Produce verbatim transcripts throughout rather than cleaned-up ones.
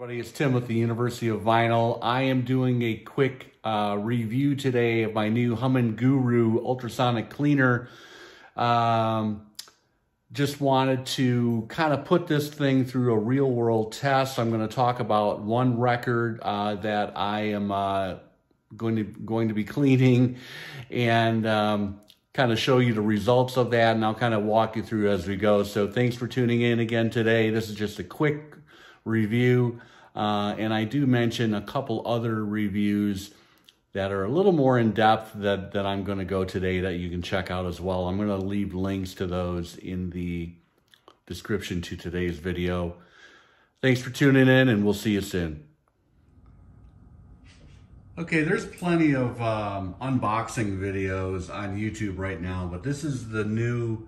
everybody, it's Tim with the University of Vinyl. I am doing a quick uh, review today of my new HumminGuru ultrasonic cleaner. Um, just wanted to kind of put this thing through a real world test. I'm going to talk about one record uh, that I am uh, going to going to be cleaning and um, kind of show you the results of that, and I'll kind of walk you through as we go. So thanks for tuning in again today. This is just a quick review, uh, and I do mention a couple other reviews that are a little more in depth that, that I'm going to go today that you can check out as well. I'm going to leave links to those in the description to today's video. Thanks for tuning in, and we'll see you soon. Okay, there's plenty of um, unboxing videos on YouTube right now, but this is the new,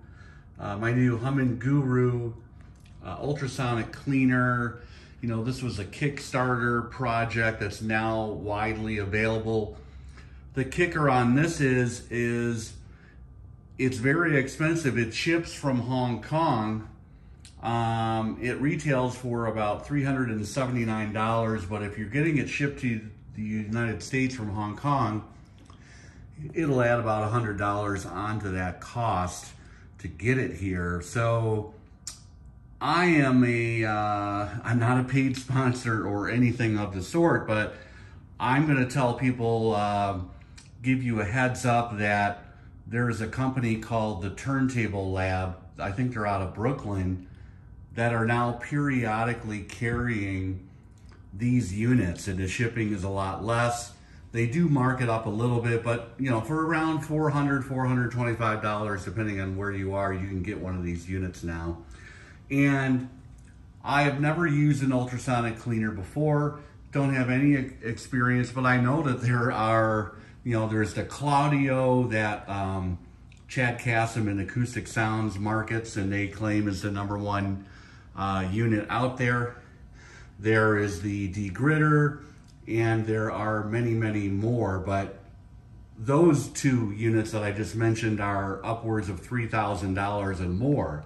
uh, my new HumminGuru uh, ultrasonic cleaner. You know, this was a Kickstarter project that's now widely available. The kicker on this is, is it's very expensive. It ships from Hong Kong. Um, it retails for about three hundred seventy-nine dollars, but if you're getting it shipped to the United States from Hong Kong, it'll add about one hundred dollars onto that cost to get it here. So I am a, uh, I'm not a paid sponsor or anything of the sort, but I'm gonna tell people, uh, give you a heads up that there is a company called the Turntable Lab, I think they're out of Brooklyn, that are now periodically carrying these units, and the shipping is a lot less. They do mark it up a little bit, but you know, for around four hundred dollars, four hundred twenty-five dollars, depending on where you are, you can get one of these units now. And I have never used an ultrasonic cleaner before, don't have any experience, but I know that there are, you know, there's the Claudio that um, Chad Kassam and Acoustic Sounds markets, and they claim is the number one uh, unit out there. There is the DeGridder, and there are many, many more, but those two units that I just mentioned are upwards of three thousand dollars and more.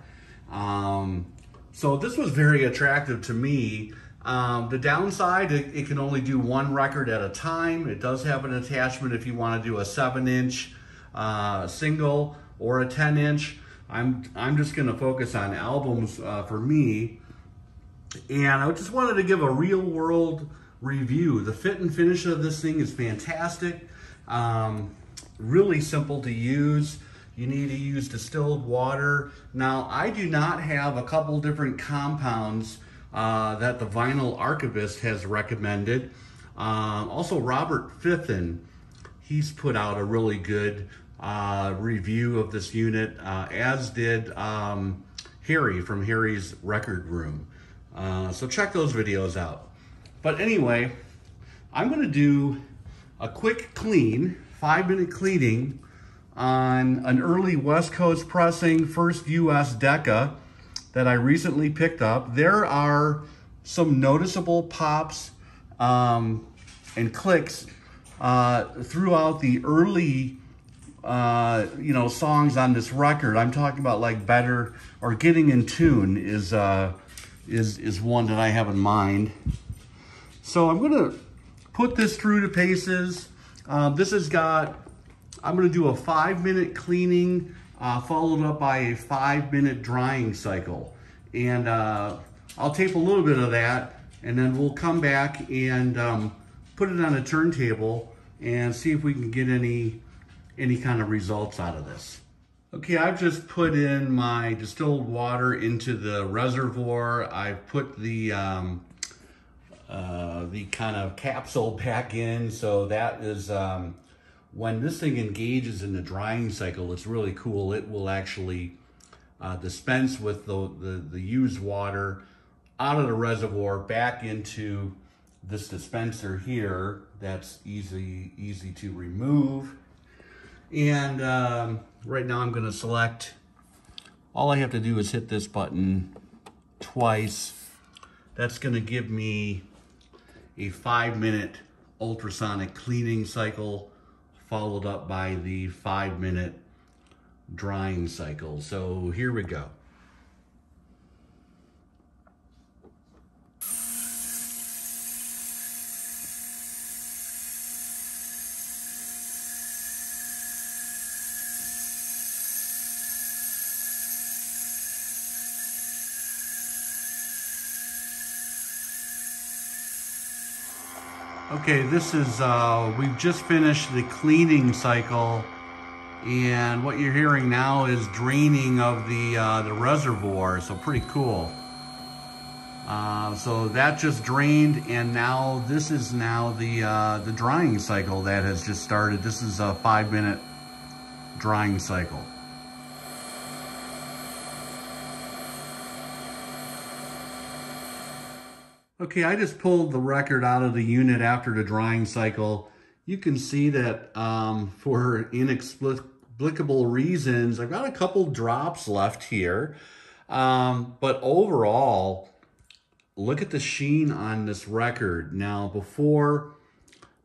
Um, so this was very attractive to me. Um, the downside, it, it can only do one record at a time. It does have an attachment if you want to do a seven inch, uh, single or a ten inch. I'm, I'm just going to focus on albums, uh, for me. And I just wanted to give a real world review. The fit and finish of this thing is fantastic. Um, really simple to use. You need to use distilled water. Now, I do not have a couple different compounds uh, that the vinyl archivist has recommended. Um, also, Robert Fithin, he's put out a really good uh, review of this unit, uh, as did um, Harry from Harry's Record Room. Uh, so check those videos out. But anyway, I'm gonna do a quick clean, five minute cleaning on an early West Coast pressing, first U S Decca that I recently picked up. There are some noticeable pops um, and clicks uh, throughout the early uh, you know, songs on this record. I'm talking about like Better or Getting in Tune is, uh, is, is one that I have in mind. So I'm gonna put this through to paces. Um, this has got, I'm gonna do a five minute cleaning uh, followed up by a five minute drying cycle. And uh, I'll tape a little bit of that, and then we'll come back and um, put it on a turntable and see if we can get any, any kind of results out of this. Okay, I've just put in my distilled water into the reservoir. I've put the, um, uh, the kind of capsule back in, so that is, um, when this thing engages in the drying cycle, it's really cool. It will actually uh, dispense with the, the, the used water out of the reservoir back into this dispenser here. That's easy, easy to remove. And um, right now I'm gonna select, all I have to do is hit this button twice. That's gonna give me a five minute ultrasonic cleaning cycle followed up by the five minute drying cycle. So here we go. Okay, this is, uh, we've just finished the cleaning cycle, and what you're hearing now is draining of the, uh, the reservoir, so pretty cool. Uh, so that just drained, and now this is now the uh, the drying cycle that has just started. This is a five minute drying cycle. Okay, I just pulled the record out of the unit after the drying cycle. You can see that um, for inexplicable reasons, I've got a couple drops left here, um, but overall, look at the sheen on this record. Now, before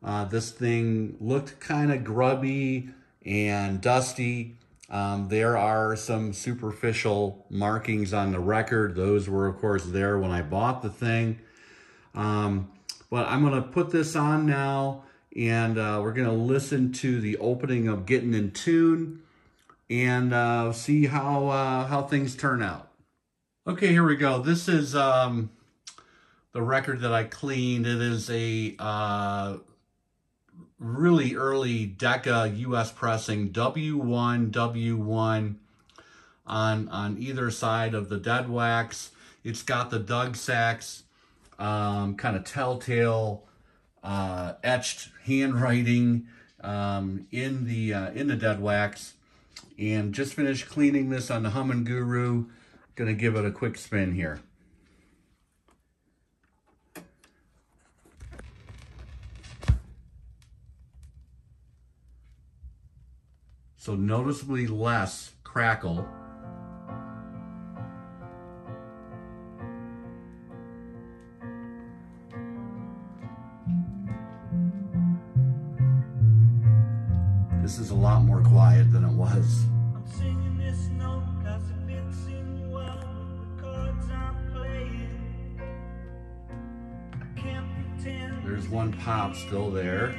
uh, this thing looked kind of grubby and dusty. Um, there are some superficial markings on the record. Those were, of course, there when I bought the thing. Um, but I'm going to put this on now, and uh, we're going to listen to the opening of Getting in Tune and uh, see how, uh, how things turn out. Okay, here we go. This is... Um, the record that I cleaned. It is a uh, really early Decca U S pressing, W one W one on, on either side of the dead wax. It's got the Doug Sax um, kind of telltale uh, etched handwriting um, in the uh, in the dead wax. And just finished cleaning this on the HumminGuru. Gonna give it a quick spin here. So noticeably less crackle. This is a lot more quiet than it was. I'm singing this note as it fits in well with the chords I'm playing. I can't pretend. There's one pop still there.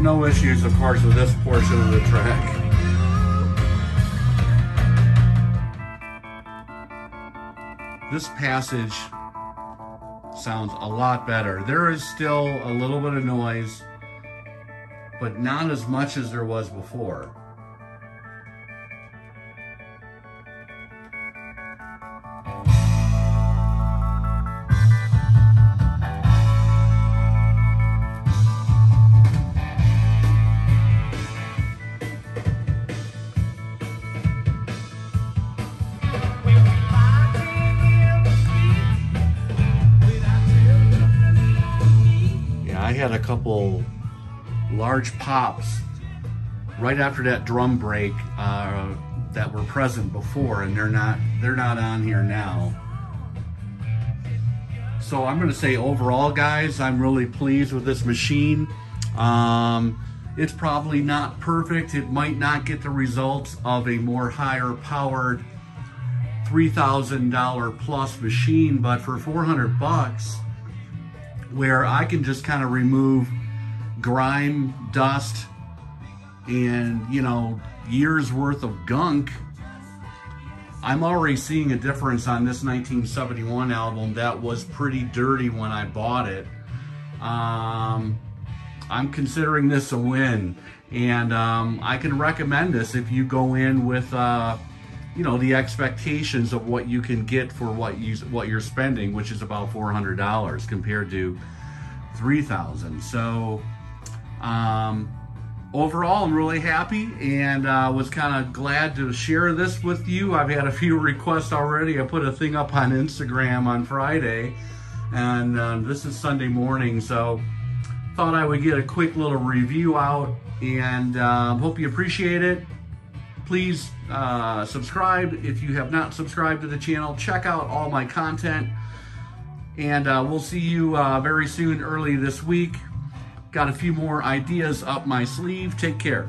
No issues, of course, with this portion of the track. This passage sounds a lot better. There is still a little bit of noise, but not as much as there was before. A couple large pops right after that drum break uh, that were present before, and they're not they're not on here now. So I'm gonna say overall, guys, I'm really pleased with this machine. Um, it's probably not perfect. It might not get the results of a more higher powered three thousand dollar plus machine, but for four hundred bucks, where I can just kind of remove grime, dust, and, you know, years worth of gunk. I'm already seeing a difference on this nineteen seventy-one album that was pretty dirty when I bought it. Um, I'm considering this a win, and um, I can recommend this if you go in with, uh, you know, the expectations of what you can get for what you what you're spending, which is about four hundred dollars compared to three thousand dollars. So um, overall, I'm really happy, and I uh, was kind of glad to share this with you. I've had a few requests already. I put a thing up on Instagram on Friday, and uh, this is Sunday morning, so thought I would get a quick little review out, and uh, hope you appreciate it. Please uh, subscribe if you have not subscribed to the channel. Check out all my content. And uh, we'll see you uh, very soon, early this week. Got a few more ideas up my sleeve. Take care.